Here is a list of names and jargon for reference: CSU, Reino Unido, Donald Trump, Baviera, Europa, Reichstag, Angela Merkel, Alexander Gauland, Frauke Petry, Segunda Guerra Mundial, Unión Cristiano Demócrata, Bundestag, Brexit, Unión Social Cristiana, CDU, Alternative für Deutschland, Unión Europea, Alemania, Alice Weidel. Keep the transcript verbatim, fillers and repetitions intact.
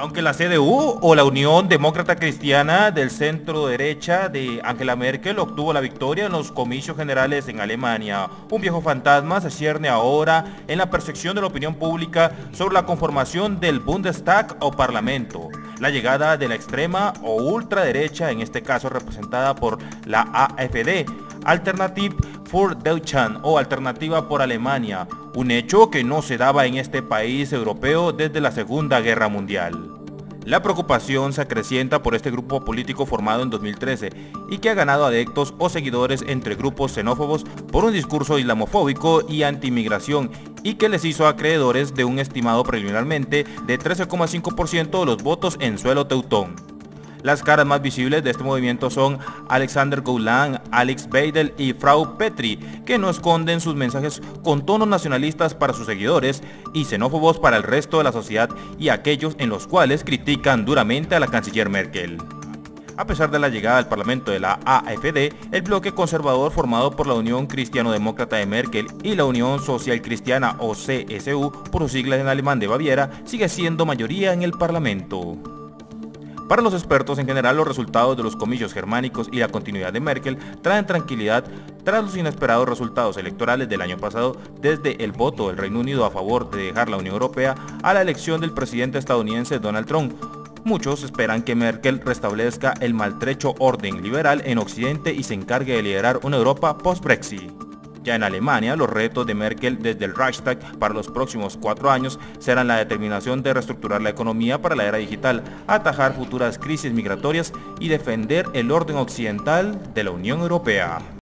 Aunque la C D U o la Unión Demócrata Cristiana del centro derecha de Angela Merkel obtuvo la victoria en los comicios generales en Alemania, un viejo fantasma se cierne ahora en la percepción de la opinión pública sobre la conformación del Bundestag o Parlamento. La llegada de la extrema o ultraderecha, en este caso representada por la A F D, Alternative für Deutschland o Alternativa por Alemania, un hecho que no se daba en este país europeo desde la Segunda Guerra Mundial. La preocupación se acrecienta por este grupo político formado en dos mil trece y que ha ganado adeptos o seguidores entre grupos xenófobos por un discurso islamofóbico y anti-inmigración y que les hizo acreedores de un estimado preliminarmente de trece coma cinco por ciento de los votos en suelo teutón. Las caras más visibles de este movimiento son Alexander Gauland, Alice Weidel y Frauke Petry, que no esconden sus mensajes con tonos nacionalistas para sus seguidores y xenófobos para el resto de la sociedad y aquellos en los cuales critican duramente a la canciller Merkel. A pesar de la llegada al Parlamento de la A F D, el bloque conservador formado por la Unión Cristiano-Demócrata de Merkel y la Unión Social Cristiana o C S U, por sus siglas en alemán de Baviera, sigue siendo mayoría en el Parlamento. Para los expertos en general, los resultados de los comicios germánicos y la continuidad de Merkel traen tranquilidad tras los inesperados resultados electorales del año pasado, desde el voto del Reino Unido a favor de dejar la Unión Europea a la elección del presidente estadounidense Donald Trump. Muchos esperan que Merkel restablezca el maltrecho orden liberal en Occidente y se encargue de liderar una Europa post-Brexit. Ya en Alemania, los retos de Merkel desde el Reichstag para los próximos cuatro años serán la determinación de reestructurar la economía para la era digital, atajar futuras crisis migratorias y defender el orden occidental de la Unión Europea.